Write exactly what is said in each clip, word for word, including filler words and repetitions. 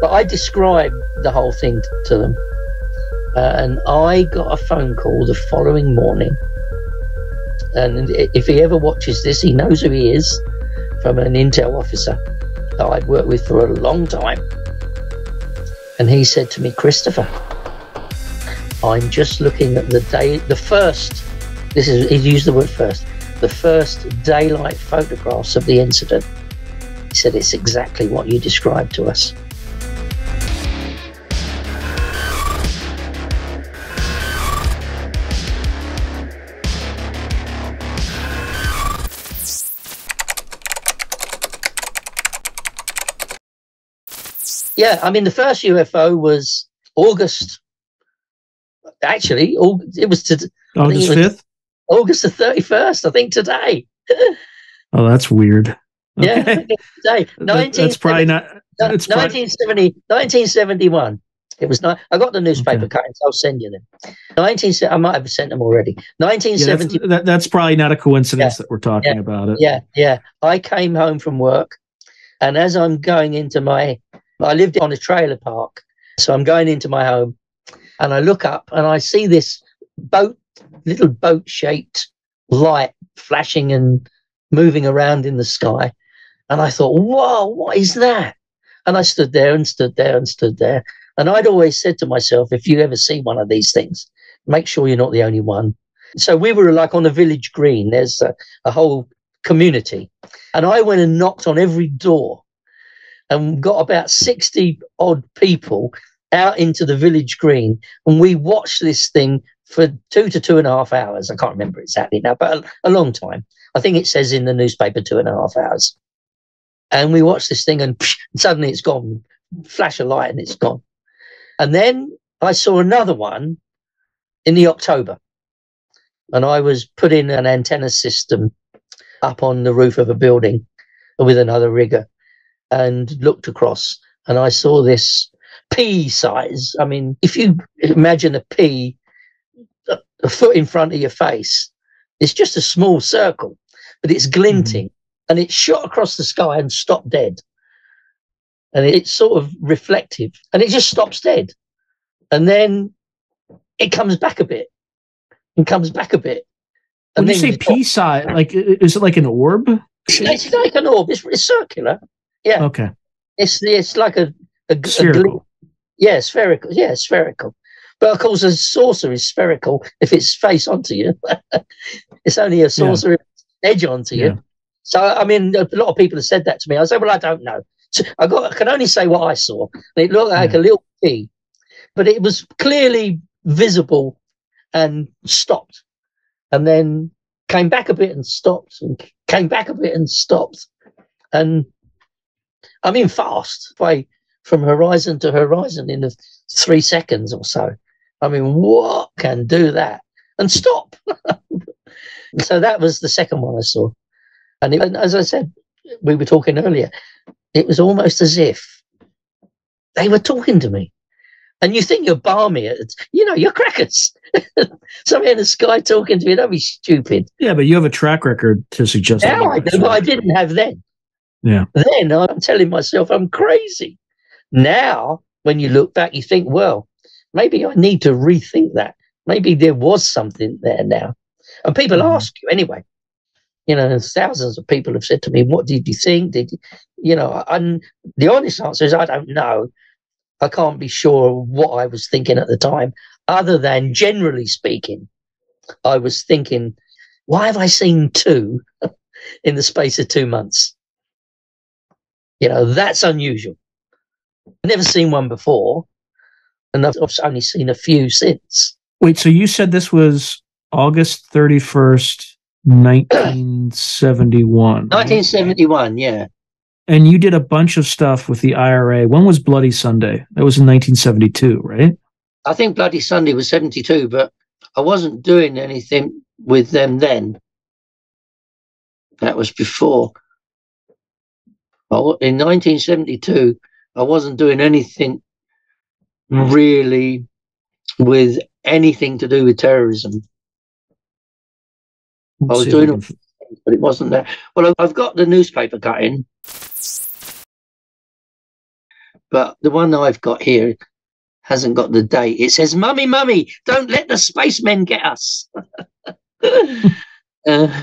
But I described the whole thing to them. Uh, and I got a phone call the following morning. And if he ever watches this, he knows who he is, from an intel officer that I'd worked with for a long time. And he said to me, "Christopher, I'm just looking at the day, the first, this is, he used the word first, the first daylight photographs of the incident." He said, "It's exactly what you described to us." Yeah, I mean, the first U F O was August, actually, it was to, August fifth? August the thirty-first, I think, today. Oh, that's weird. Yeah, okay. Today. That's probably not... That's nineteen seventy, probably... nineteen seventy-one. It was not, I got the newspaper okay. cuttings, I'll send you them. nineteen I might have sent them already. nineteen seventy. Yeah, that's, that, that's probably not a coincidence yeah, that we're talking yeah, about it. Yeah, yeah. I came home from work, and as I'm going into my... I lived on a trailer park, so I'm going into my home, and I look up and I see this boat, little boat-shaped light flashing and moving around in the sky. And I thought, whoa, what is that? And I stood there and stood there and stood there. And I'd always said to myself, if you ever see one of these things, make sure you're not the only one. So we were like on a village green. There's a, a whole community. And I went and knocked on every door and got about sixty odd people out into the village green. And we watched this thing for two to two and a half hours. I can't remember exactly now, but a, a long time. I think it says in the newspaper two and a half hours. And we watched this thing and psh, suddenly it's gone. Flash of light and it's gone. And then I saw another one in the October. And I was put in an antenna system up on the roof of a building with another rigger, and looked across and I saw this pea size. I mean, if you imagine a pea a, a foot in front of your face, it's just a small circle, but it's glinting. Mm-hmm. And it shot across the sky and stopped dead. And it, it's sort of reflective and it just stops dead. And then it comes back a bit and comes back a bit. And when you say pea size, like, is it like an orb? It's like an orb. It's, it's circular. Yeah. Okay. It's it's like a, a spherical. A, yeah, spherical. Yeah, spherical. But of course, a saucer is spherical if it's face onto you. It's only a saucer yeah. if it's edge onto yeah. you. So I mean, a lot of people have said that to me. I said, "Well, I don't know. So I got. I can only say what I saw. And it looked like yeah. a little pea, but it was clearly visible and stopped, and then came back a bit and stopped, and came back a bit and stopped, and." I mean, fast, way from horizon to horizon in three seconds or so. I mean, what can do that? And stop. So that was the second one I saw. And, it, and as I said, we were talking earlier, it was almost as if they were talking to me. And you think you're balmy. You know, you're crackers. Somebody in the sky talking to me, don't be stupid. Yeah, but you have a track record to suggest that. Now I do, but I didn't have then. Yeah. Then I'm telling myself I'm crazy. Now, when you look back, you think, well, maybe I need to rethink that. Maybe there was something there now. And people mm-hmm. ask you anyway. You know, thousands of people have said to me, "What did you think? Did you, you know?" And the honest answer is, I don't know. I can't be sure what I was thinking at the time, other than generally speaking, I was thinking, "Why have I seen two in the space of two months?" You know, that's unusual. I've never seen one before, and I've only seen a few since. Wait, so you said this was August thirty-first, nineteen seventy-one. nineteen seventy-one, yeah. And you did a bunch of stuff with the I R A. When was Bloody Sunday? That was in nineteen seventy-two, right? I think Bloody Sunday was seventy-two, but I wasn't doing anything with them then. That was before. In nineteen seventy-two, I wasn't doing anything really with anything to do with terrorism. I was doing all things, but it wasn't there. Well, I've got the newspaper cutting. but the one I've got here hasn't got the date. It says, "Mummy, mummy, don't let the spacemen get us." uh,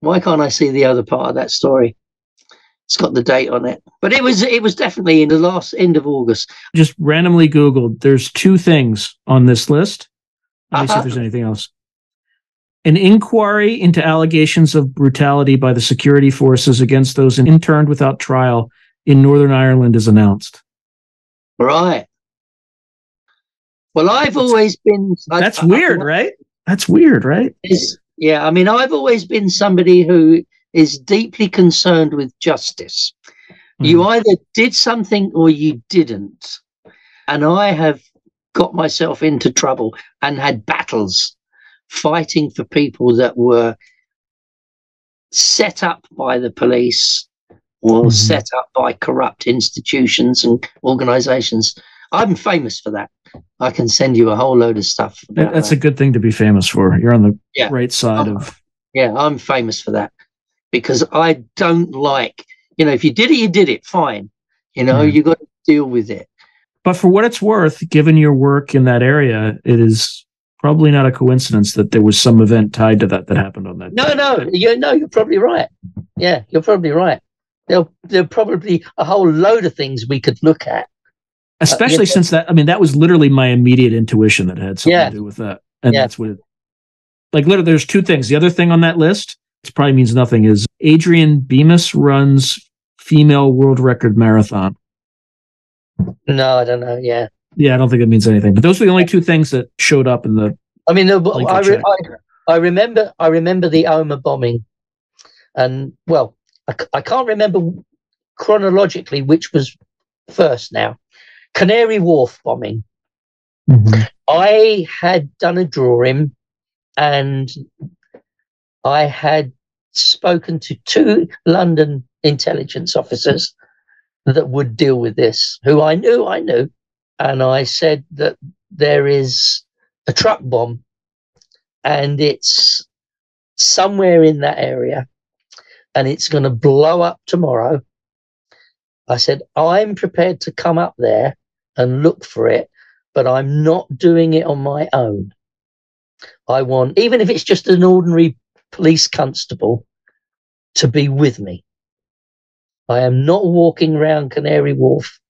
why can't I see the other part of that story? It's got the date on it, but it was it was definitely in the last end of August. Just randomly Googled. There's two things on this list. Let me uh-huh. see if there's anything else. An inquiry into allegations of brutality by the security forces against those interned without trial in Northern Ireland is announced. Right. Well, I've that's, always been... That's I, weird, I, I, right? That's weird, right? Yeah, I mean, I've always been somebody who is deeply concerned with justice. Mm. You either did something or you didn't. And I have got myself into trouble and had battles fighting for people that were set up by the police or mm-hmm. set up by corrupt institutions and organizations. I'm famous for that. I can send you a whole load of stuff. That's that. A good thing to be famous for. You're on the yeah. right side I'm, of... Yeah, I'm famous for that because I don't like, you know, if you did it, you did it, fine. You know, mm. you got to deal with it. But for what it's worth, given your work in that area, it is... probably not a coincidence that there was some event tied to that that happened on that. No, day. no, you no, you're probably right. Yeah, you're probably right. There, there are probably a whole load of things we could look at, especially uh, yeah. since that. I mean, that was literally my immediate intuition that it had something yeah. to do with that, and yeah. that's what. It, like, literally, there's two things. The other thing on that list, which probably means nothing, is Adrian Bemis runs female world record marathon. No, I don't know. Yeah. Yeah, I don't think it means anything. But those were the only two things that showed up in the. I mean, the, I, re- I, I remember, I remember the Omagh bombing, and well, I, I can't remember chronologically which was first. Now, Canary Wharf bombing. Mm-hmm. I had done a drawing, and I had spoken to two London intelligence officers that would deal with this, who I knew, I knew. And I said that there is a truck bomb and it's somewhere in that area and it's going to blow up tomorrow. I said, I'm prepared to come up there and look for it, but I'm not doing it on my own. I want, even if it's just an ordinary police constable, to be with me. I am not walking around Canary Wharf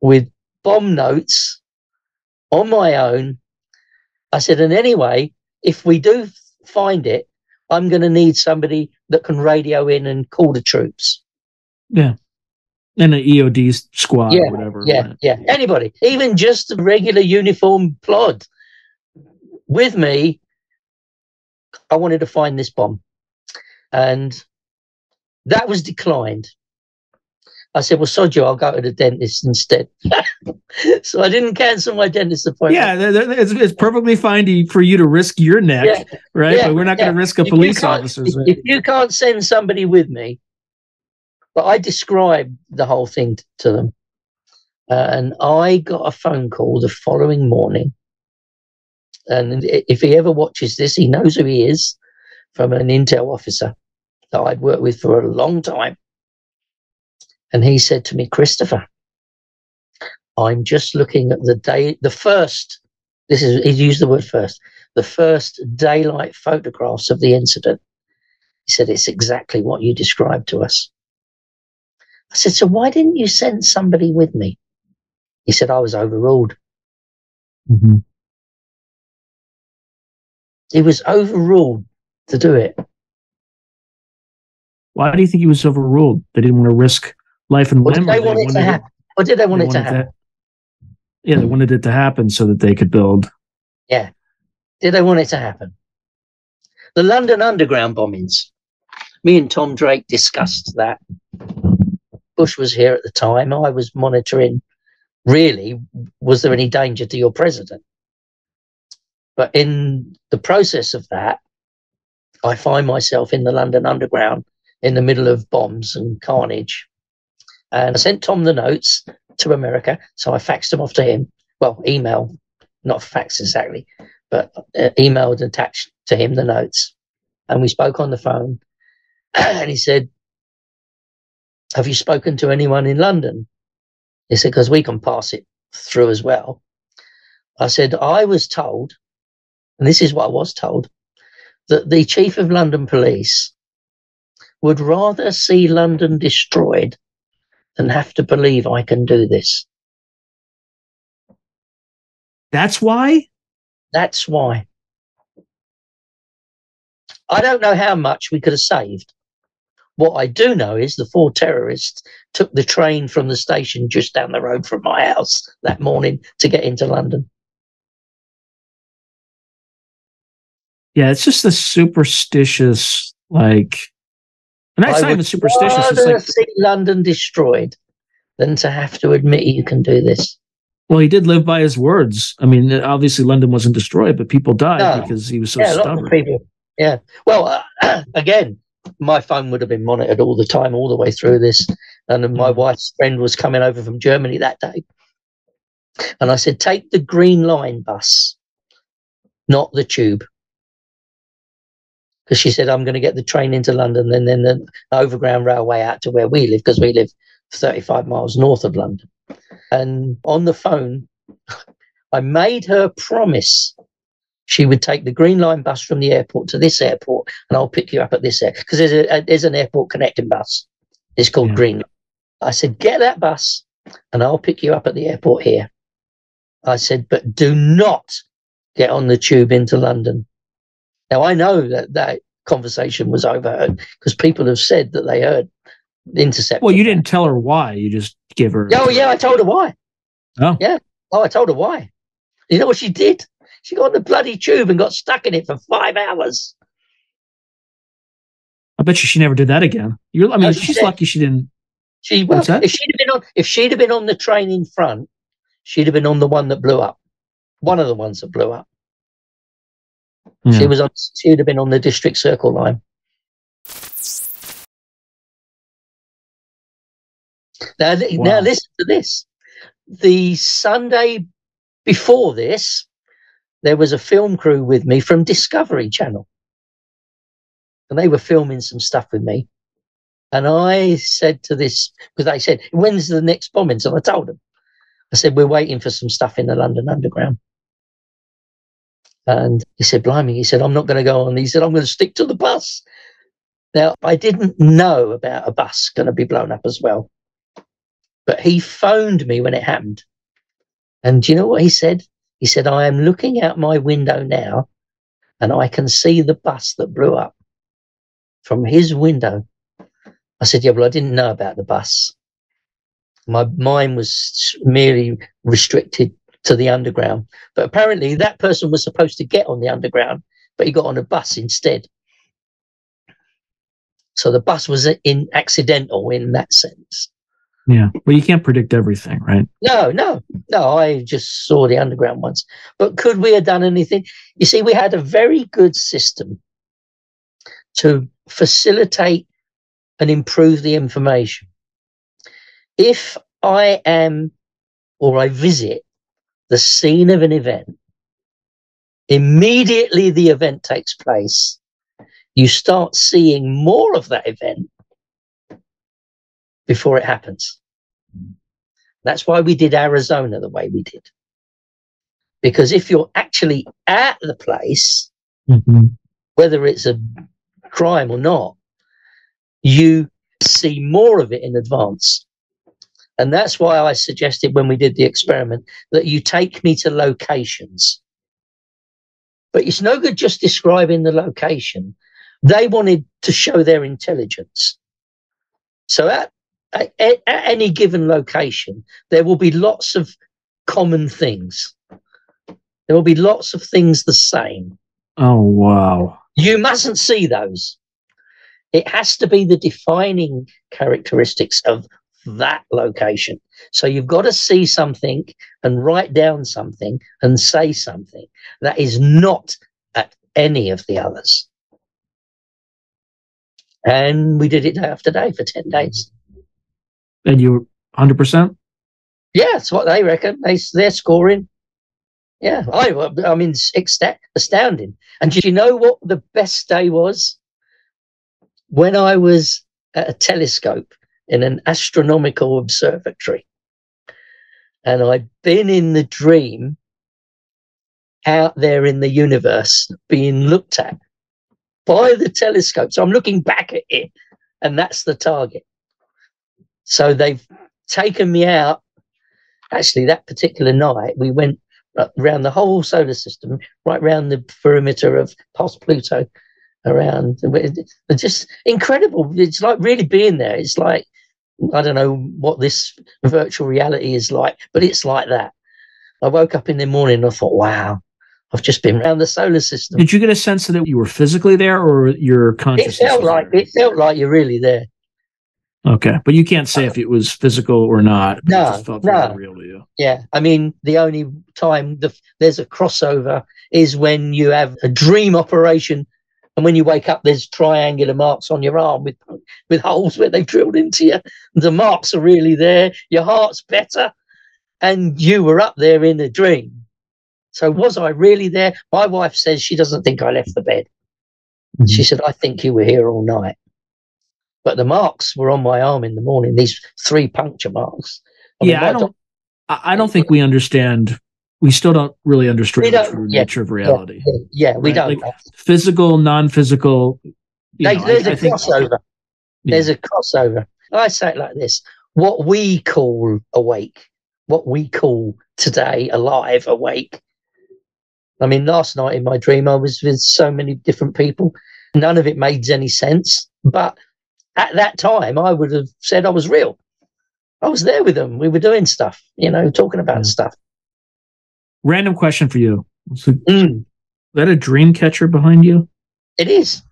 with bomb notes on my own. I said, and anyway, if we do find it, I'm going to need somebody that can radio in and call the troops. Yeah. And an E O D squad yeah, or whatever. Yeah, right? yeah. Anybody, even just a regular uniform plod with me. I wanted to find this bomb. And that was declined. I said, well, sod you, I'll go to the dentist instead. So I didn't cancel my dentist appointment. Yeah, it's, it's perfectly fine to, for you to risk your neck, yeah, right? Yeah, but we're not yeah. going to risk a police officer. If, if you can't send somebody with me, but I described the whole thing t- to them. Uh, and I got a phone call the following morning. And if he ever watches this, he knows who he is, from an intel officer that I'd worked with for a long time. And he said to me, Christopher, I'm just looking at the day, the first, this is, he used the word first, the first daylight photographs of the incident. He said, it's exactly what you described to us. I said, so why didn't you send somebody with me? He said, I was overruled. Mm-hmm. He was overruled to do it. Why do you think he was overruled? They didn't want to risk life and limb. Or did they want it to happen? Or did they want it to happen? Yeah, they wanted it to happen so that they could build. Yeah. Did they want it to happen? The London Underground bombings. Me and Tom Drake discussed that. Bush was here at the time. I was monitoring, really, was there any danger to your president? But in the process of that, I find myself in the London Underground in the middle of bombs and carnage. And I sent Tom the notes to America, so I faxed them off to him. Well, email, not fax exactly, but uh, emailed and attached to him the notes. And we spoke on the phone. And he said, have you spoken to anyone in London? He said, because we can pass it through as well. I said, I was told, and this is what I was told, that the Chief of London Police would rather see London destroyed than have to believe I can do this. That's why? That's why. I don't know how much we could have saved. What I do know is the four terrorists took the train from the station just down the road from my house that morning to get into London. Yeah, it's just the superstitious, like, and that's not even superstitious. It's like, see London destroyed than to have to admit you can do this. Well, he did live by his words. I mean, obviously London wasn't destroyed, but people died no. because he was so yeah, stubborn. A lot of people, yeah. Well, uh, again, my phone would have been monitored all the time, all the way through this. And my wife's friend was coming over from Germany that day. And I said, take the Green Line bus, not the tube. Because she said, I'm going to get the train into London and then the overground railway out to where we live, because we live thirty-five miles north of London. And on the phone, I made her promise she would take the Green Line bus from the airport to this airport, and I'll pick you up at this airport, because there's, a, a, there's an airport connecting bus. It's called yeah. Green Line. I said, get that bus, and I'll pick you up at the airport here. I said, but do not get on the tube into London. Now, I know that that conversation was overheard, because people have said that they heard the intercept. Well, you didn't tell her why. You just gave her. Oh, yeah, I told her why. Oh. Yeah. Oh, I told her why. You know what she did? She got on the bloody tube and got stuck in it for five hours. I bet you she never did that again. You're, I mean, no, she she's did. Lucky she didn't. She, well, if she'd have been on, if she'd have been on the train in front, she'd have been on the one that blew up. One of the ones that blew up. Yeah. She was on, she would have been on the District Circle line. Now, wow. now listen to this. The Sunday before this, there was a film crew with me from Discovery Channel. And they were filming some stuff with me. And I said to this, because they said, when's the next bombing? So I told them. I said, we're waiting for some stuff in the London Underground. And he said, blimey, he said, I'm not going to go on. He said, I'm going to stick to the bus. Now, I didn't know about a bus going to be blown up as well. But he phoned me when it happened. And do you know what he said? He said, I am looking out my window now, and I can see the bus that blew up from his window. I said, yeah, well, I didn't know about the bus. My mind was merely restricted to the Underground. But apparently that person was supposed to get on the Underground, but he got on a bus instead. So the bus was in accidental in that sense. Yeah. Well, you can't predict everything, right? No, no, no. I just saw the Underground once. But could we have done anything? You see, we had a very good system to facilitate and improve the information. If I am, or I visit the scene of an event, immediately the event takes place, you start seeing more of that event before it happens. That's why we did Arizona the way we did. Because if you're actually at the place, mm-hmm. whether it's a crime or not, you see more of it in advance. And that's why I suggested when we did the experiment that you take me to locations. But it's no good just describing the location. They wanted to show their intelligence. So at, at, at any given location, there will be lots of common things. There will be lots of things the same. Oh, wow. You mustn't see those. It has to be the defining characteristics of that location. So you've got to see something and write down something and say something that is not at any of the others. And we did it day after day for ten days. And you were one hundred percent? Yeah, that's what they reckon. They, they're scoring. Yeah, I, I mean, astounding. And do you know what the best day was? When I was at a telescope in an astronomical observatory, and I've been in the dream out there in the universe being looked at by the telescope. So I'm looking back at it, and that's the target. So they've taken me out. Actually, that particular night, we went around the whole solar system, right round the perimeter of past Pluto, around. It's just incredible. It's like really being there. It's like, I don't know what this virtual reality is like, but it's like that. I woke up in the morning and I thought, wow, I've just been around the solar system. Did you get a sense that you were physically there, or your consciousness? It felt like it felt like you're really there. Okay, but you can't say if it was physical or not. No, it just felt no. Real to you. Yeah, I mean, the only time the, there's a crossover is when you have a dream operation, and when you wake up, there's triangular marks on your arm with with holes where they've drilled into you. The marks are really there. Your heart's better, and you were up there in a dream. So was I really there? My wife says she doesn't think I left the bed. Mm-hmm. She said, I think you were here all night. But the marks were on my arm in the morning, these three puncture marks. I yeah, mean, I, don't, don't, I don't think we understand. We still don't really understand the true yeah, nature of reality. Yeah, yeah, yeah we right? don't. Like physical, non-physical. They, know, there's I, a I crossover. Think, yeah. There's a crossover. I say it like this. What we call awake, what we call today alive, awake. I mean, last night in my dream, I was with so many different people. None of it made any sense, but at that time, I would have said I was real. I was there with them. We were doing stuff, you know, talking about yeah. stuff. Random question for you. So, mm. Is that a dream catcher behind you? It is.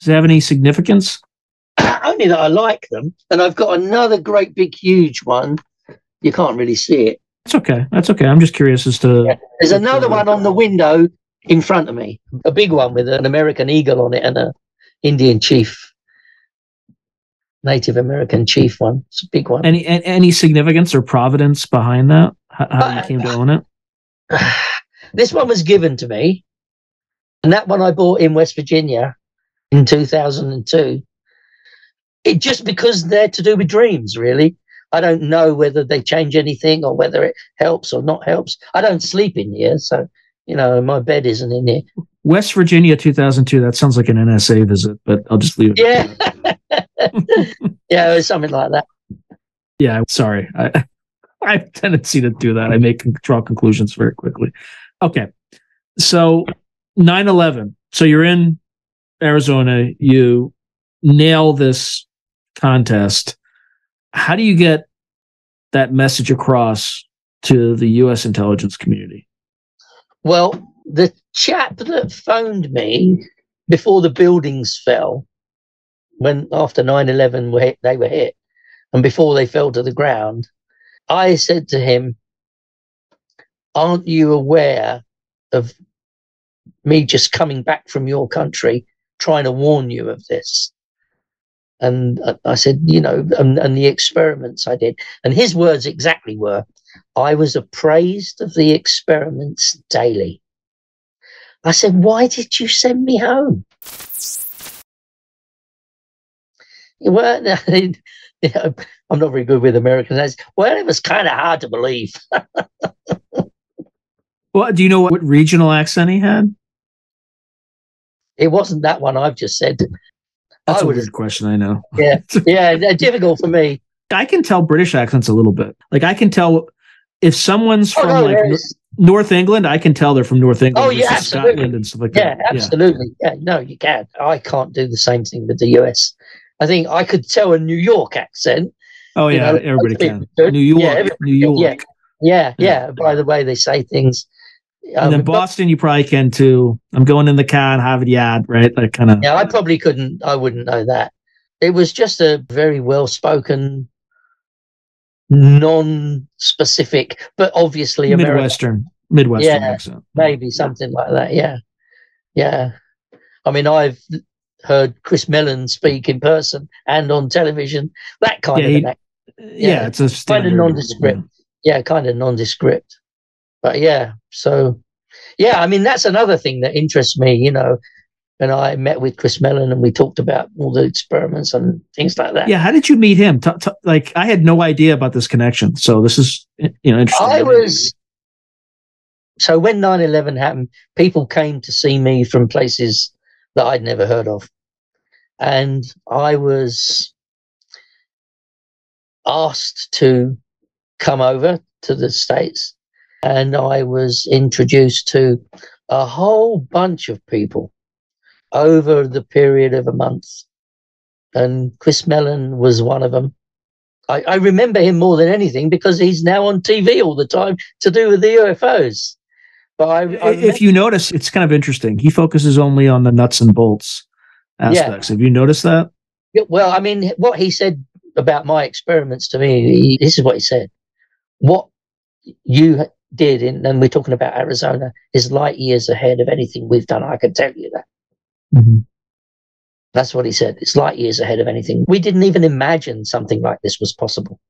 Does it have any significance? Only that I like them. And I've got another great big huge one. You can't really see it. That's okay. That's okay. I'm just curious as to... Yeah. There's another one on the window in front of me. A big one with an American eagle on it and an Indian chief. Native American chief one. It's a big one. Any any significance or providence behind that? How, how uh, you came to own it? This one was given to me, and that one I bought in West Virginia in two thousand two. It just because they're to do with dreams, really. I don't know whether they change anything or whether it helps or not helps. I don't sleep in here, so you know my bed isn't in here. West Virginia, two thousand two. That sounds like an N S A visit, but I'll just leave it. Yeah. Yeah, it was something like that. Yeah, sorry. I, I have a tendency to do that. I make draw conclusions very quickly. Okay, so nine eleven. So you're in Arizona. You nail this contest. How do you get that message across to the U S intelligence community? Well, the chap that phoned me before the buildings fell, when after nine eleven they were hit, and before they fell to the ground, I said to him, aren't you aware of me just coming back from your country, trying to warn you of this? And I said, you know, and, and the experiments I did. And his words exactly were, I was apprised of the experiments daily. I said, why did you send me home? Well, you know, I'm not very good with American accents. Well, it was kind of hard to believe. Well, do you know what, what regional accent he had? It wasn't that one I've just said. That's I a weird question, I know. Yeah, yeah, difficult for me. I can tell British accents a little bit. Like, I can tell if someone's oh, from no, like no, North England, I can tell they're from North England. Oh, yeah, absolutely. Scotland and stuff like yeah, that. Absolutely. Yeah, absolutely. Yeah, no, you can. I can't do the same thing with the U S. I think I could tell a New York accent. Oh, yeah, you know, everybody can. Good. New York, yeah, New York. Yeah, yeah, yeah, yeah, by the way they say things. And um, then Boston, but, you probably can, too. I'm going in the car and have a yard, right? That kind of. Yeah, I probably couldn't. I wouldn't know that. It was just a very well-spoken, non-specific, but obviously American. Midwestern. Midwestern yeah, accent. Maybe something like that, yeah. Yeah. I mean, I've... heard Chris Mellon speak in person and on television, that kind yeah, of an act. Yeah, yeah, it's a standard, kind of nondescript. Yeah. yeah, kind of nondescript. But yeah, so, yeah, I mean, that's another thing that interests me, you know, and I met with Chris Mellon, and we talked about all the experiments and things like that. Yeah, how did you meet him? T- t- like, I had no idea about this connection. So this is, you know, interesting. I was so when nine eleven happened, people came to see me from places that I'd never heard of, and I was asked to come over to the States, and I was introduced to a whole bunch of people over the period of a month, and Chris Mellon was one of them. I, I remember him more than anything because he's now on T V all the time to do with the U F Os. But I, I if met- you notice, it's kind of interesting. He focuses only on the nuts and bolts aspects. Yeah. Have you noticed that? Yeah, well, I mean, what he said about my experiments to me, he, this is what he said. What you did, in, and we're talking about Arizona, is light years ahead of anything we've done. I can tell you that. Mm-hmm. That's what he said. It's light years ahead of anything. We didn't even imagine something like this was possible.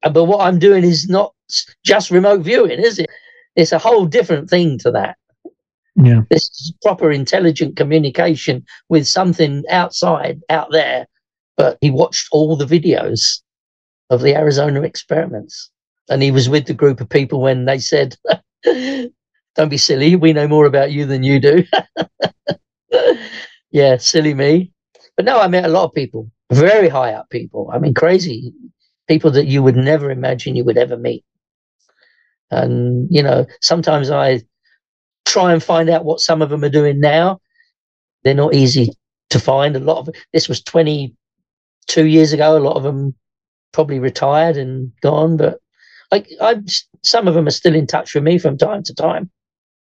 But what I'm doing is not just remote viewing, is it? It's a whole different thing to that. Yeah. This is proper intelligent communication with something outside, out there. But he watched all the videos of the Arizona experiments. And he was with the group of people when they said, don't be silly, we know more about you than you do. Yeah, silly me. But no, I met a lot of people, very high up people. I mean, crazy people that you would never imagine you would ever meet. And, you know, sometimes I try and find out what some of them are doing now. They're not easy to find. A lot of this was twenty-two years ago. A lot of them probably retired and gone, but like I'm, some of them are still in touch with me from time to time.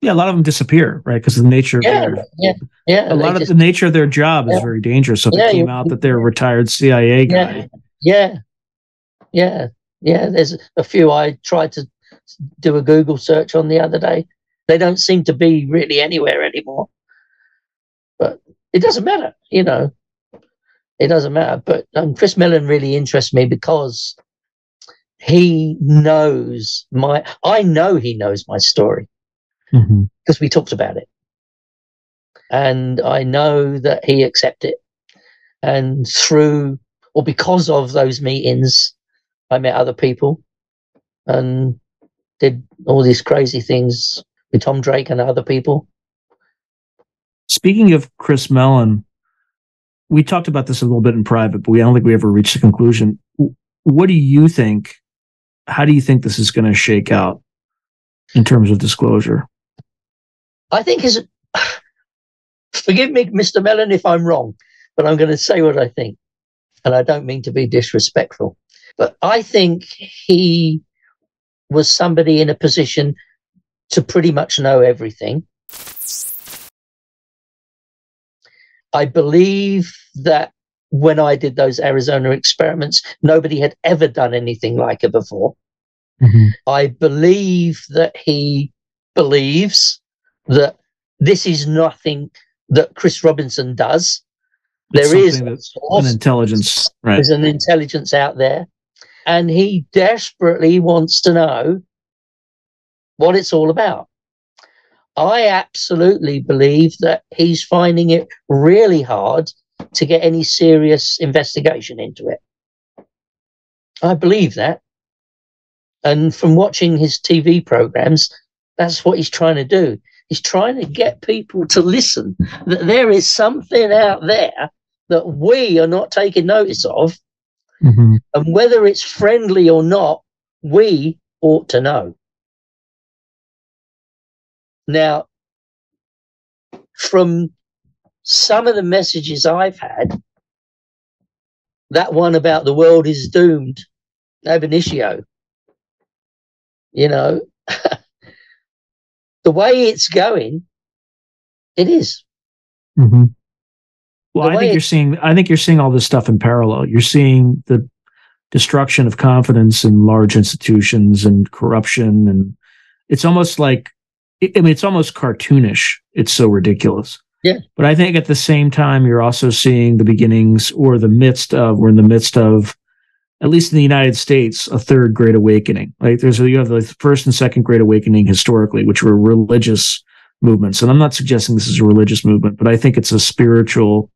Yeah, a lot of them disappear, right? Because the nature, yeah, of their, yeah, yeah, a lot just, of the nature of their job yeah. is very dangerous. So yeah, it came out that they're a retired C I A guy. Yeah, yeah, yeah, yeah. There's a few I tried to do a Google search on the other day. They don't seem to be really anywhere anymore. But it doesn't matter, you know. It doesn't matter. But um, Chris Mellon really interests me because he knows my, I know he knows my story because mm-hmm. we talked about it. And I know that he accepted it. And through, or because of those meetings, I met other people and did all these crazy things with Tom Drake and other people. Speaking of Chris Mellon, we talked about this a little bit in private, but we I don't think we ever reached a conclusion. What do you think? How do you think this is going to shake out in terms of disclosure? I think is, forgive me, Mister Mellon, if I'm wrong, but I'm going to say what I think. And I don't mean to be disrespectful, but I think he was somebody in a position to pretty much know everything. I believe that when I did those Arizona experiments, nobody had ever done anything like it before. Mm-hmm. I believe that he believes that this is nothing that Chris Robinson does. There is an intelligence, right? There's an intelligence out there, and he desperately wants to know what it's all about. I absolutely believe that he's finding it really hard to get any serious investigation into it. I believe that. And from watching his T V programs, that's what he's trying to do. He's trying to get people to listen, that there is something out there that we are not taking notice of. Mm-hmm. And whether it's friendly or not, we ought to know. Now, from some of the messages I've had, that one about the world is doomed, ab initio, you know, the way it's going, it is. Mm-hmm. Well, I think you're seeing, I think you're seeing all this stuff in parallel. You're seeing the destruction of confidence in large institutions and corruption, and it's almost like, I mean, it's almost cartoonish. It's so ridiculous. Yeah. But I think at the same time, you're also seeing the beginnings or the midst of, we're in the midst of, at least in the United States, a third great awakening. Like there's, you have the first and second great awakening historically, which were religious movements. And I'm not suggesting this is a religious movement, but I think it's a spiritual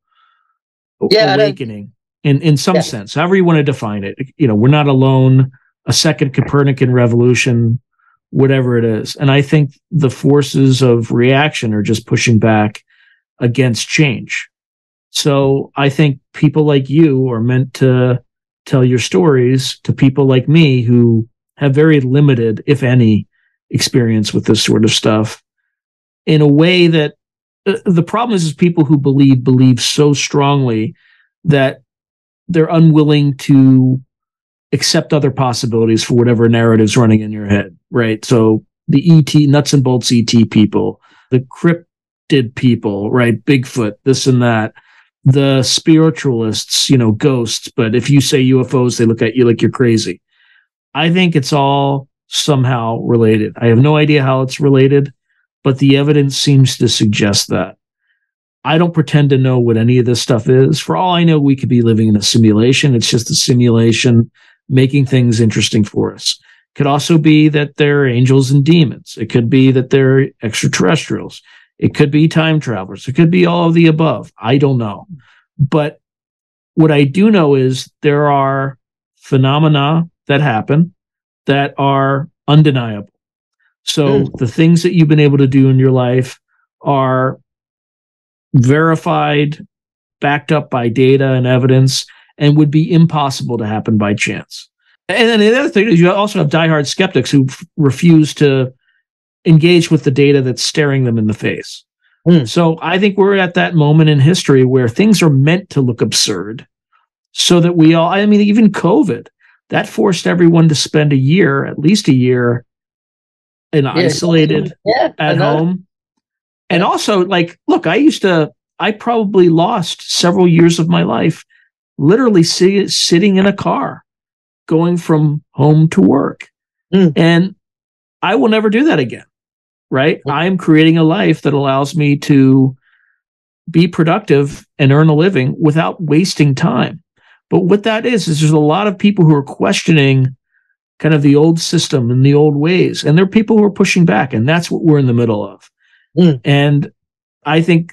yeah, awakening in, in some yeah. sense, however you want to define it. You know, we're not alone, a second Copernican revolution, whatever it is. And I think the forces of reaction are just pushing back against change. So I think people like you are meant to tell your stories to people like me who have very limited, if any, experience with this sort of stuff, in a way that uh, the problem is, is people who believe believe so strongly that they're unwilling to accept other possibilities for whatever narrative's running in your head, right? So the E T, nuts and bolts E T people, the cryptid people, right? Bigfoot, this and that. The spiritualists, you know, ghosts, but if you say U F Os, they look at you like you're crazy. I think it's all somehow related. I have no idea how it's related, but the evidence seems to suggest that. I don't pretend to know what any of this stuff is. For all I know, we could be living in a simulation. It's just a simulation making things interesting for us. It could also be that they're angels and demons. It could be that they're extraterrestrials. It could be time travelers. It could be all of the above. I don't know. But what I do know is there are phenomena that happen that are undeniable. So mm. the things that you've been able to do in your life are verified, backed up by data and evidence, and would be impossible to happen by chance. And then the other thing is you also have diehard skeptics who f- refuse to engage with the data that's staring them in the face. Mm. So I think we're at that moment in history where things are meant to look absurd so that we all, I mean, even COVID, that forced everyone to spend a year, at least a year, in yeah. isolated yeah, at home. And also, like, look, I used to, I probably lost several years of my life literally si- sitting in a car going from home to work. Mm. And I will never do that again. Right? I'm creating a life that allows me to be productive and earn a living without wasting time. But what that is, is there's a lot of people who are questioning kind of the old system and the old ways. And there are people who are pushing back, and that's what we're in the middle of. Mm. And I think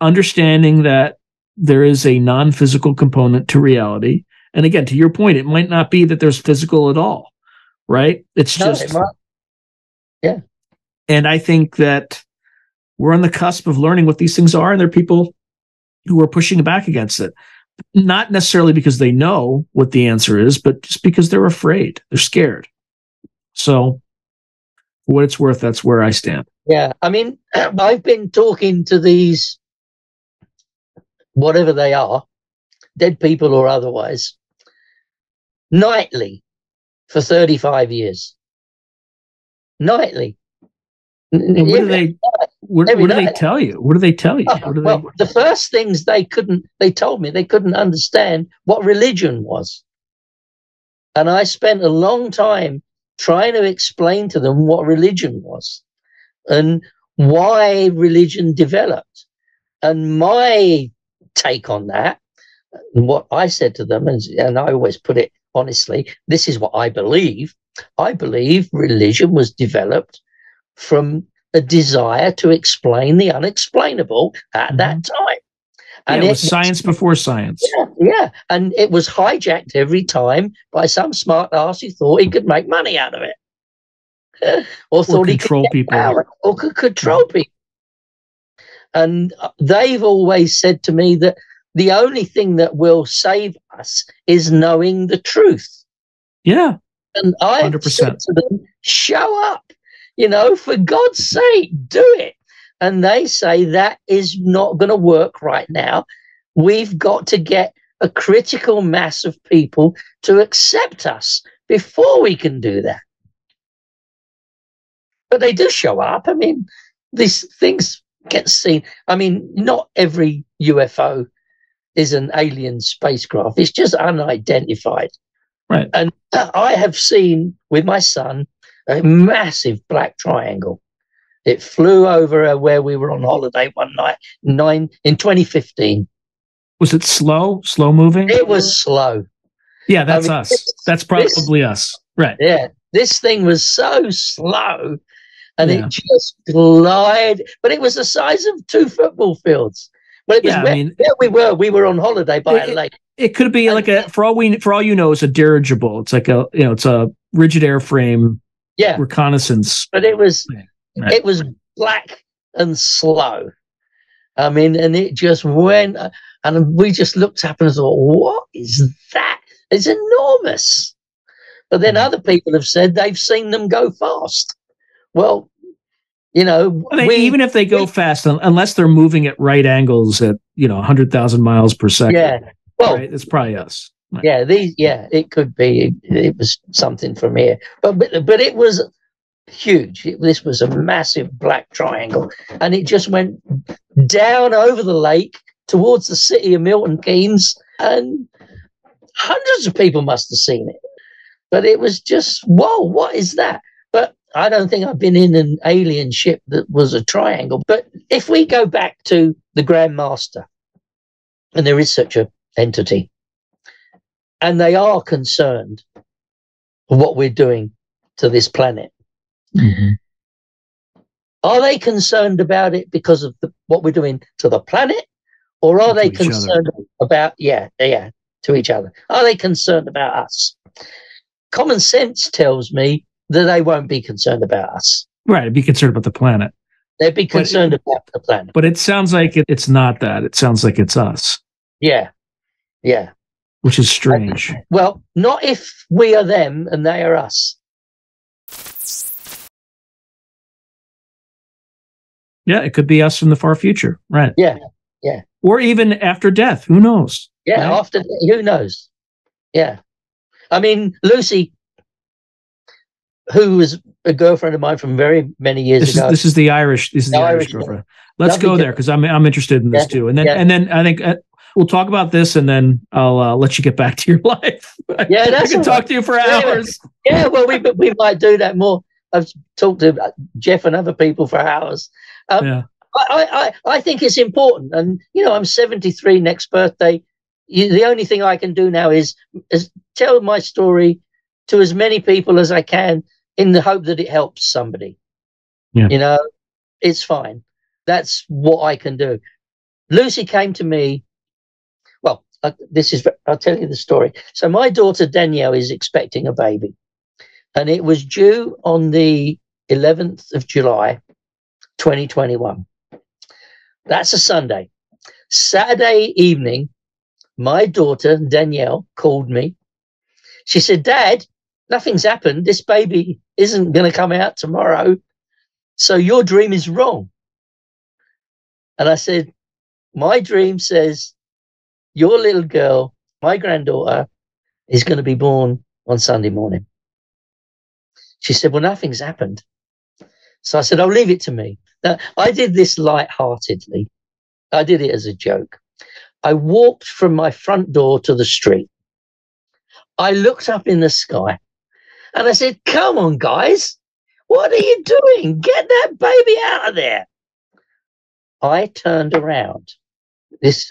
understanding that there is a non-physical component to reality. And again, to your point, it might not be that there's physical at all, right? It's no, just... It yeah. And I think that we're on the cusp of learning what these things are, and there are people who are pushing back against it. Not necessarily because they know what the answer is, but just because they're afraid. They're scared. So for what it's worth, that's where I stand. Yeah. I mean, I've been talking to these, whatever they are, dead people or otherwise, nightly for thirty-five years. Nightly. Well, what do they what, what do they tell you? What do they tell you? Oh, do well, they... the first things they couldn't they told me they couldn't understand what religion was. And I spent a long time trying to explain to them what religion was and why religion developed. And my take on that, and what I said to them, and, and I always put it honestly, this is what I believe. I believe religion was developed from a desire to explain the unexplainable at mm-hmm. that time. And yeah, it was it, science before science. Yeah, yeah. And it was hijacked every time by some smart arse who thought he could make money out of it. Or, or thought he could people. Power, or could control yeah. people. And they've always said to me that the only thing that will save us is knowing the truth. Yeah. And I said to them, show up. You know, for God's sake, do it. And they say that is not going to work right now. We've got to get a critical mass of people to accept us before we can do that. But they do show up. I mean, these things get seen. I mean, not every U F O is an alien spacecraft. It's just unidentified. Right. And I have seen with my son a massive black triangle. It flew over where we were on holiday one night nine in twenty fifteen. Was it slow slow moving? It was slow. Yeah, that's I mean, us. This, that's probably this, us. Right. Yeah. This thing was so slow and yeah. it just glided. But it was the size of two football fields. But it was yeah, where, I mean, where we were. We were on holiday by it, a lake. It could be and like a for all we for all you know, it's a dirigible. It's like a you know, it's a rigid airframe. Yeah, reconnaissance. But it was right. it was black and slow. I mean, and it just went, and we just looked up and thought, "What is that? It's enormous." But then other people have said they've seen them go fast. Well, you know, I mean, we, even if they go we, fast, unless they're moving at right angles at you know one hundred thousand miles per second, yeah, well, right? It's probably us. Right. Yeah, these, yeah, it could be. It, it was something from here, but but, but it was huge. It, this was a massive black triangle, and it just went down over the lake towards the city of Milton Keynes, and hundreds of people must have seen it. But it was just, whoa, what is that? But I don't think I've been in an alien ship that was a triangle. But if we go back to the Grand Master, and there is such an entity, and they are concerned for what we're doing to this planet, mm-hmm. are they concerned about it because of the, what we're doing to the planet? Or are they concerned other. about, yeah, yeah, to each other? Are they concerned about us? Common sense tells me that they won't be concerned about us. Right, they'd be concerned about the planet. They'd be concerned it, about the planet. But it sounds like it, it's not that. It sounds like it's us. Yeah, yeah. Which is strange. And, well, not if we are them and they are us. Yeah, it could be us from the far future, right? Yeah, yeah. Or even after death, who knows? Yeah, right? after, who knows? Yeah. I mean, Lucy, who was a girlfriend of mine from very many years this ago. Is, this is the Irish. This is the, the Irish, Irish girlfriend. Let's Lovely go there because I'm I'm interested in this yeah, too. And then yeah. and then I think uh, we'll talk about this, and then I'll uh, let you get back to your life. Yeah, that's I can talk right. to you for hours. Yeah, yeah well, we we might do that more. I've talked to Jeff and other people for hours. Um, yeah. I, I I think it's important, and you know, I'm seventy-three next birthday. You, the only thing I can do now is, is tell my story to as many people as I can in the hope that it helps somebody. Yeah. You know, it's fine. That's what I can do. Lucy came to me. Well, I, this is, I'll tell you the story. So my daughter, Danielle, is expecting a baby, and it was due on the eleventh of July, twenty twenty-one. That's a Sunday. Saturday evening, my daughter, Danielle, called me. She said, "Dad, nothing's happened. This baby isn't going to come out tomorrow. So your dream is wrong." And I said, "My dream says your little girl, my granddaughter, is going to be born on Sunday morning." She said, "Well, nothing's happened." So I said, "Oh, leave it to me." Now, I did this lightheartedly. I did it as a joke. I walked from my front door to the street. I looked up in the sky and I said, "Come on, guys, what are you doing? Get that baby out of there." I turned around. This,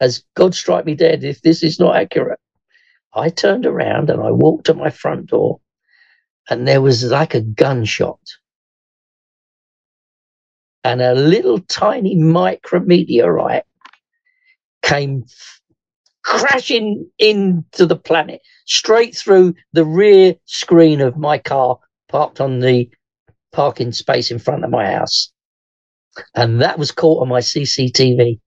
as God strike me dead, if this is not accurate, I turned around and I walked to my front door, and there was like a gunshot. And a little tiny micrometeorite came crashing into the planet, straight through the rear screen of my car parked on the parking space in front of my house. And that was caught on my C C T V.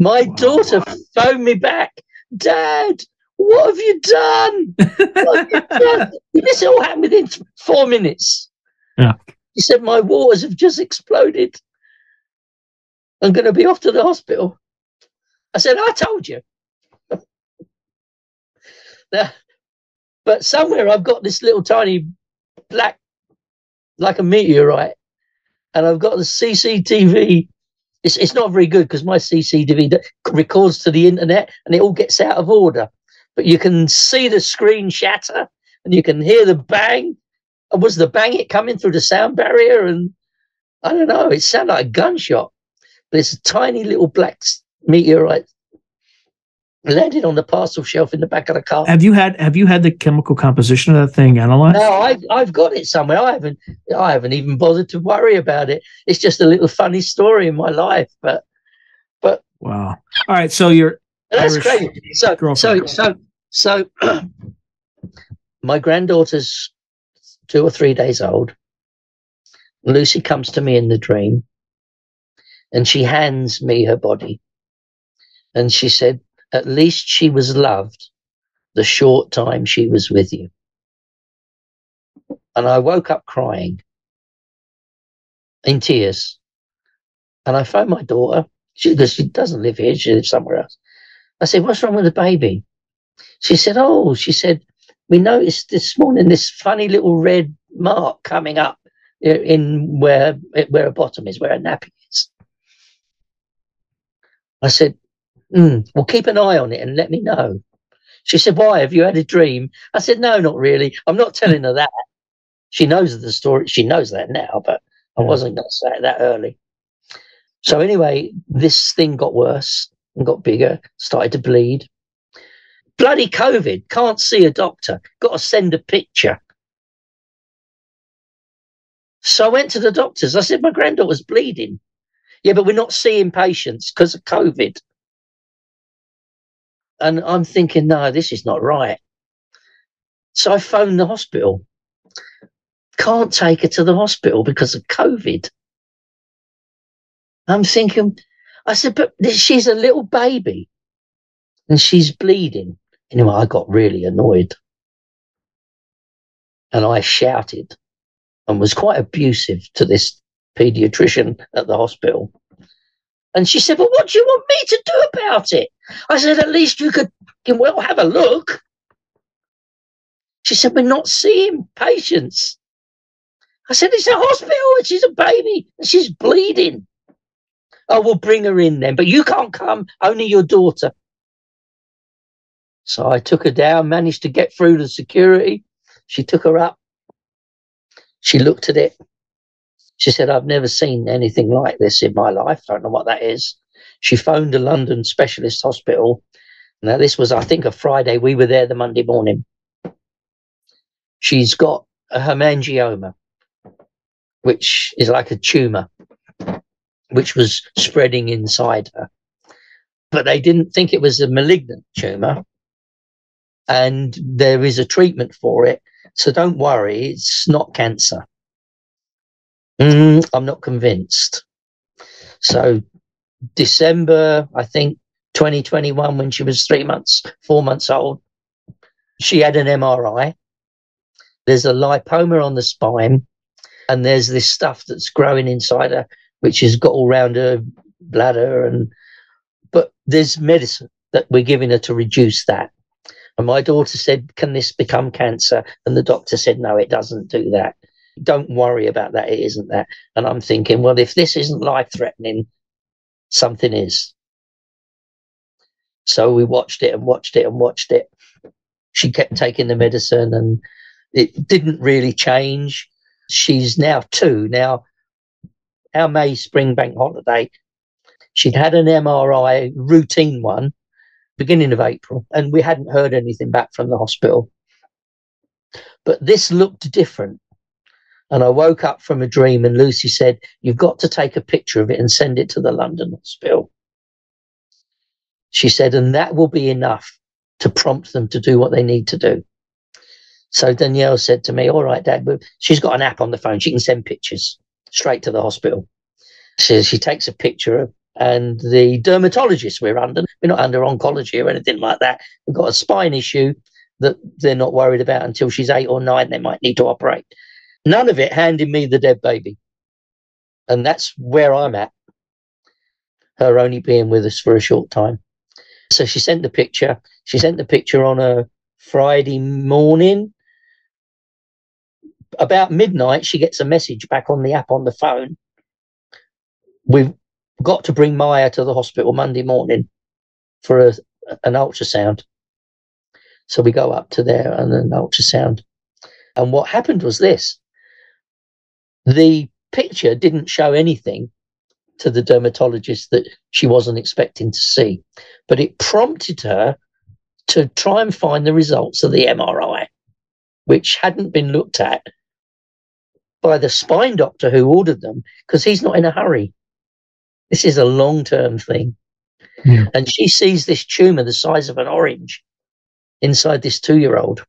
My wow. daughter phoned me back. "Dad, what have you done? What have you done?" This all happened within four minutes. Yeah. She said, "My waters have just exploded. I'm going to be off to the hospital." I said, "I told you." Now, but somewhere I've got this little tiny black, like a meteorite, and I've got the C C T V. It's, it's not very good because my C C T V records to the internet and it all gets out of order. But you can see the screen shatter and you can hear the bang. And was the bang it coming through the sound barrier? And I don't know, it sounded like a gunshot. But it's a tiny little black meteorite landed on the parcel shelf in the back of the car. Have you had Have you had the chemical composition of that thing analyzed? No, I've I've got it somewhere. I haven't I haven't even bothered to worry about it. It's just a little funny story in my life. But but wow. All right. So you're that's Irish crazy. So girlfriend. so so so my granddaughter's two or three days old. Lucy comes to me in the dream, and she hands me her body, and she said, "At least she was loved the short time she was with you." And I woke up crying in tears. And I phoned my daughter, because she, she doesn't live here, she lives somewhere else. I said, "What's wrong with the baby?" She said, "Oh," she said, "we noticed this morning this funny little red mark coming up in where, where her bottom is, where her nappy is." I said, Mm, "well, keep an eye on it and let me know." She said, "Why? Have you had a dream?" I said, "No, not really. I'm not telling her that. She knows the story. She knows that now, but I wasn't going to say it that early." So anyway, this thing got worse and got bigger, started to bleed. Bloody COVID. Can't see a doctor. Got to send a picture. So I went to the doctors. I said, "My granddaughter's bleeding." "Yeah, but we're not seeing patients because of COVID." And I'm thinking, no, this is not right. So I phoned the hospital. Can't take her to the hospital because of COVID. I'm thinking, I said, but she's a little baby and she's bleeding. Anyway, I got really annoyed. And I shouted and was quite abusive to this pediatrician at the hospital. And she said, "Well, what do you want me to do about it?" I said, "At least you could, well, have a look." She said, "We're not seeing patients." I said, "It's a hospital and she's a baby and she's bleeding." "Oh, we'll bring her in then, but you can't come, only your daughter." So I took her down, managed to get through the security. She took her up. She looked at it. She said, "I've never seen anything like this in my life. I don't know what that is." She phoned a London specialist hospital. Now, this was, I think, a Friday. We were there the Monday morning. She's got a hemangioma, which is like a tumour, which was spreading inside her. But they didn't think it was a malignant tumour. And there is a treatment for it. So don't worry, it's not cancer. Mm, I'm not convinced. So December, I think, twenty twenty-one, when she was three months, four months old, she had an M R I. There's a lipoma on the spine, and there's this stuff that's growing inside her, which has got all round her bladder. And but there's medicine that we're giving her to reduce that. And my daughter said, "Can this become cancer?" And the doctor said, "No, it doesn't do that. Don't worry about that. It isn't that." And I'm thinking, well, if this isn't life-threatening, something is. So we watched it and watched it and watched it. She kept taking the medicine and it didn't really change. She's now two. Now, our May spring bank holiday, she'd had an M R I, routine one, beginning of April, and we hadn't heard anything back from the hospital. But this looked different. And I woke up from a dream and Lucy said, "You've got to take a picture of it and send it to the London hospital." She said, "And that will be enough to prompt them to do what they need to do." So Danielle said to me, "All right, Dad," she's got an app on the phone. She can send pictures straight to the hospital. So she takes a picture of, and the dermatologist we're under, we're not under oncology or anything like that. We've got a spine issue that they're not worried about until she's eight or nine. They might need to operate. None of it handed me the dead baby. And that's where I'm at. Her only being with us for a short time. So she sent the picture. She sent the picture on a Friday morning. About midnight, she gets a message back on the app on the phone. "We've got to bring Maya to the hospital Monday morning for a, an ultrasound." So we go up to there and an ultrasound. And what happened was this. The picture didn't show anything to the dermatologist that she wasn't expecting to see. But it prompted her to try and find the results of the M R I, which hadn't been looked at by the spine doctor who ordered them, because he's not in a hurry. This is a long-term thing. Yeah. And she sees this tumor the size of an orange inside this two-year-old.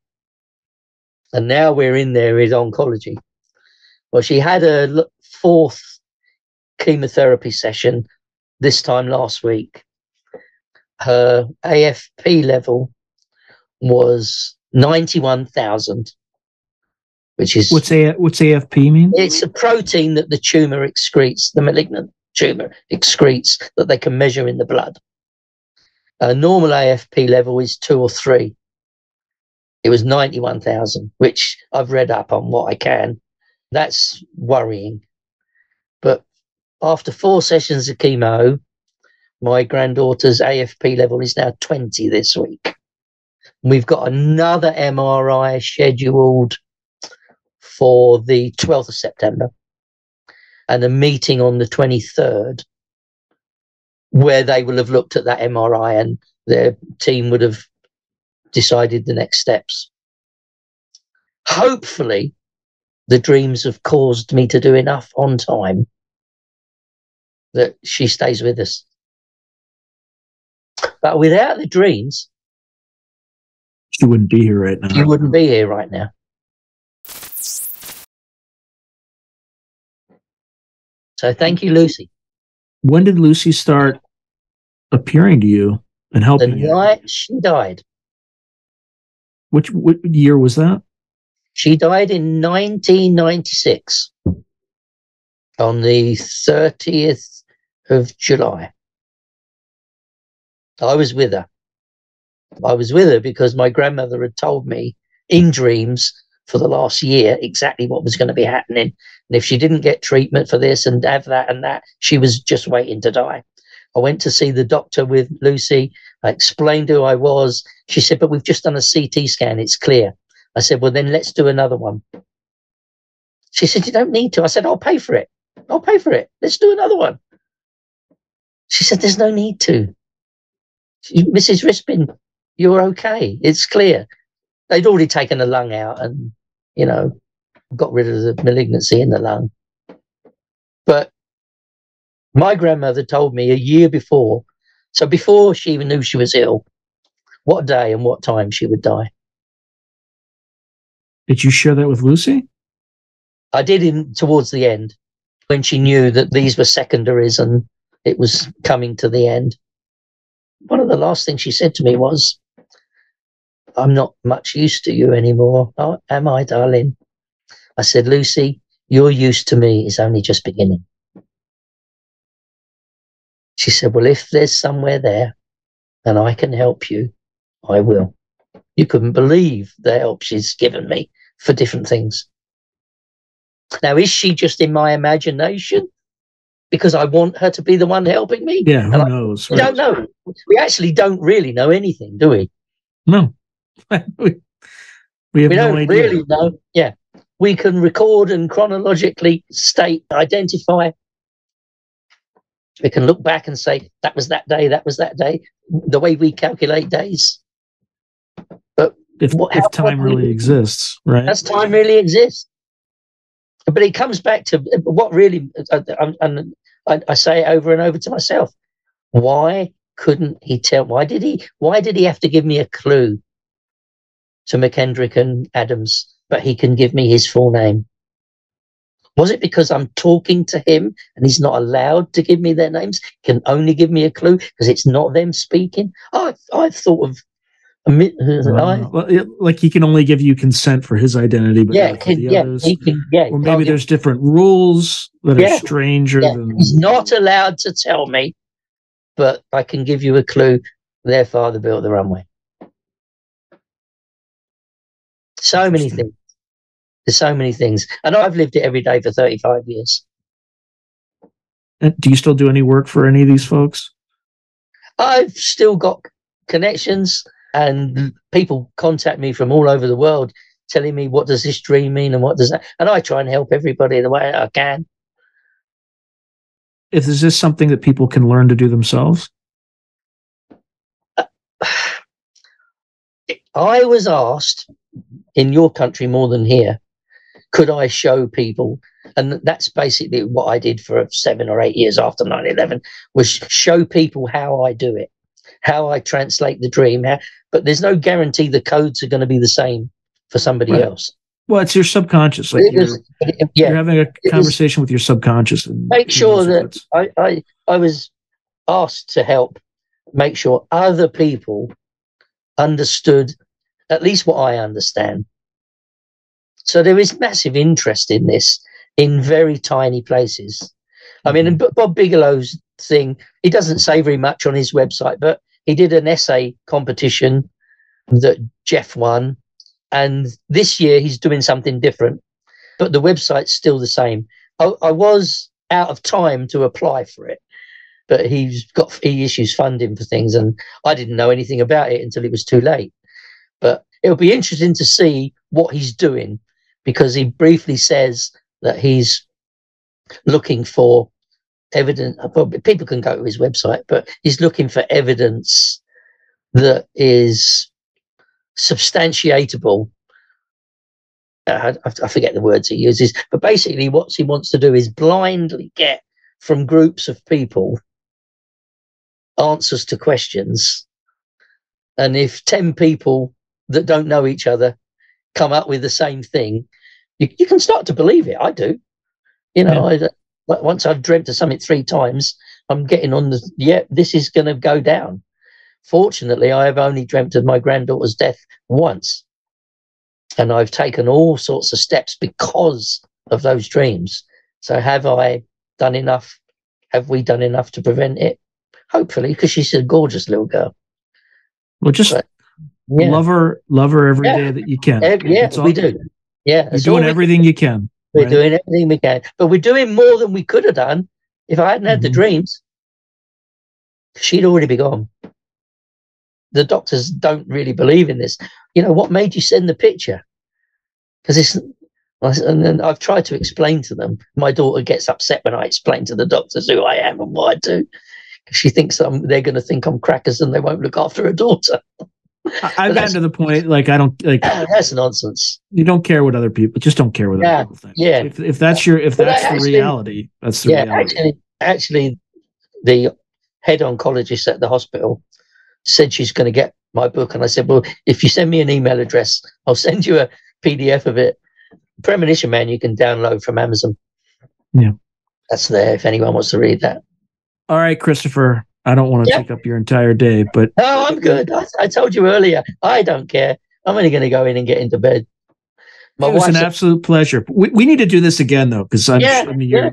And now we're in there is oncology. Well, she had a fourth chemotherapy session this time last week. Her A F P level was ninety-one thousand, which is... What's, a, what's A F P mean? It's a protein that the tumour excretes, the malignant tumour excretes, that they can measure in the blood. A normal A F P level is two or three. It was ninety-one thousand, which I've read up on what I can. That's worrying. But after four sessions of chemo, my granddaughter's A F P level is now twenty this week. We've got another M R I scheduled for the twelfth of September and a meeting on the twenty-third where they will have looked at that M R I and their team would have decided the next steps. Hopefully, the dreams have caused me to do enough on time that she stays with us. But without the dreams, she wouldn't be here right now. She wouldn't be here right now. So thank you, Lucy. When did Lucy start appearing to you and helping you? The night she died. Which, what year was that? She died in nineteen ninety-six on the thirtieth of July. I was with her. I was with her because my grandmother had told me in dreams for the last year exactly what was going to be happening. And if she didn't get treatment for this and have that and that, she was just waiting to die. I went to see the doctor with Lucy. I explained who I was. She said, but we've just done a C T scan. It's clear. I said, well, then let's do another one. She said, you don't need to. I said, I'll pay for it. I'll pay for it. Let's do another one. She said, there's no need to. Missus Rispin, you're okay. It's clear. They'd already taken the lung out and, you know, got rid of the malignancy in the lung. But my grandmother told me a year before, so before she even knew she was ill, what day and what time she would die. Did you share that with Lucy? I did in towards the end, when she knew that these were secondaries and it was coming to the end. One of the last things she said to me was, I'm not much used to you anymore, oh, am I, darling? I said, Lucy, your use to me is only just beginning. She said, well, if there's somewhere there and I can help you, I will. You couldn't believe the help she's given me for different things. Now, is she just in my imagination? Because I want her to be the one helping me? Yeah, who I, knows? We right? don't know. We actually don't really know anything, do we? No. we, we, have we don't no idea. really know. Yeah. We can record and chronologically state, identify. We can look back and say, that was that day, that was that day, the way we calculate days. But if, what, if how, time really we, exists, right? That's time really exists. But it comes back to what really, and I, I say it over and over to myself. Why couldn't he tell? Why did he? Why did he have to give me a clue to McKendrick and Adams? But he can give me his full name. Was it because I'm talking to him and he's not allowed to give me their names? He can only give me a clue because it's not them speaking. Oh, I've, I've thought of. Wow. Well, it, like he can only give you consent for his identity, but yeah, not for the yeah, others. He can, yeah, or maybe there's different rules that yeah, are stranger yeah. than he's not allowed to tell me, but I can give you a clue. Their father built the runway. So many things. There's so many things. And I've lived it every day for thirty-five years. And do you still do any work for any of these folks? I've still got connections. And people contact me from all over the world telling me, what does this dream mean and what does that? And I try and help everybody the way I can. is, is this something that people can learn to do themselves? I was asked in your country more than here, could I show people? And that's basically what I did for seven or eight years after nine eleven, was show people how I do it, how I translate the dream. How, but there's no guarantee the codes are going to be the same for somebody right. else. Well, it's your subconscious. Like it you're, is, it, yeah, you're having a conversation is, with your subconscious. And make sure that I, I, I was asked to help make sure other people understood at least what I understand. So there is massive interest in this in very tiny places. I mean, Bob Bigelow's thing, he doesn't say very much on his website, but he did an essay competition that Jeff won. And this year he's doing something different, but the website's still the same. I, I was out of time to apply for it, but he's got, he issues funding for things, and I didn't know anything about it until it was too late. But it'll be interesting to see what he's doing, because he briefly says that he's looking for evidence. People can go to his website, but he's looking for evidence that is substantiatable. Uh, I, I forget the words he uses, but basically what he wants to do is blindly get from groups of people answers to questions. And if ten people that don't know each other come up with the same thing, you, you can start to believe it. I do. You know, yeah. I, once I've dreamt of something three times, I'm getting on the, yeah, this is going to go down. Fortunately, I have only dreamt of my granddaughter's death once, and I've taken all sorts of steps because of those dreams. So have I done enough? Have we done enough to prevent it? Hopefully, because she's a gorgeous little girl. Well, just but, yeah. love her, love her every yeah. day that you can. Every, yeah, all, we do. Yeah, you're doing everything you can. We're right? doing everything we can, but we're doing more than we could have done if I hadn't had mm-hmm. the dreams. She'd already be gone. The doctors don't really believe in this. You know, what made you send the picture? Because it's, and then I've tried to explain to them. My daughter gets upset when I explain to the doctors who I am and what I do. She thinks I'm, they're going to think I'm crackers and they won't look after her daughter. I've gotten to the point, like, I don't, like, that's nonsense. You don't care what other people, just don't care what yeah, other people think. Yeah. If, if that's your, if but that's actually, the reality, that's the yeah, reality. Actually, actually, the head oncologist at the hospital said she's going to get my book, and I said, well, if you send me an email address, I'll send you a P D F of it. Premonition Man, you can download from Amazon. Yeah, that's there if anyone wants to read that. All right, Christopher, I don't want to yep. take up your entire day, but oh, I'm good. I, I told you earlier, I don't care. I'm only going to go in and get into bed. My it was an absolute pleasure. We, we need to do this again, though, because I'm yeah, I mean, you're, yeah.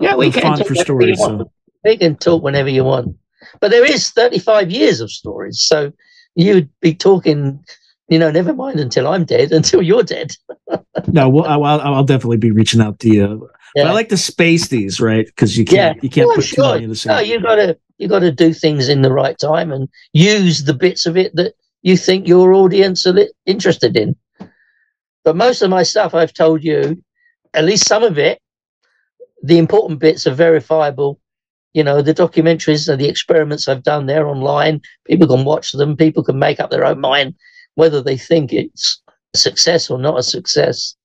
Yeah, we can talk for stories, so. We can talk whenever you want. But there is thirty-five years of stories, so you'd be talking, you know, never mind until I'm dead, until you're dead. No, well, I'll, I'll definitely be reaching out to you. Yeah. But I like to space these, right? Because you can't, yeah. you can't well, put sure. too many in the same. No, you've got to, you got to do things in the right time and use the bits of it that you think your audience are interested in. But most of my stuff, I've told you, at least some of it, the important bits are verifiable. You know, the documentaries and the experiments I've done, they're online. People can watch them. People can make up their own mind whether they think it's a success or not a success.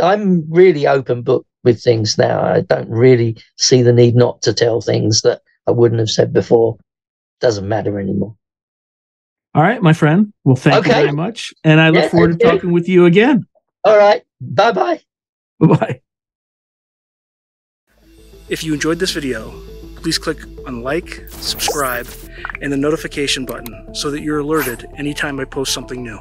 I'm really open book with things now. I don't really see the need not to tell things that I wouldn't have said before. Doesn't matter anymore. All right, my friend. Well, thank okay. you very much. And I look yeah, forward to you. talking with you again. All right. Bye-bye. Bye-bye. If you enjoyed this video, please click on like, subscribe, and the notification button so that you're alerted anytime I post something new.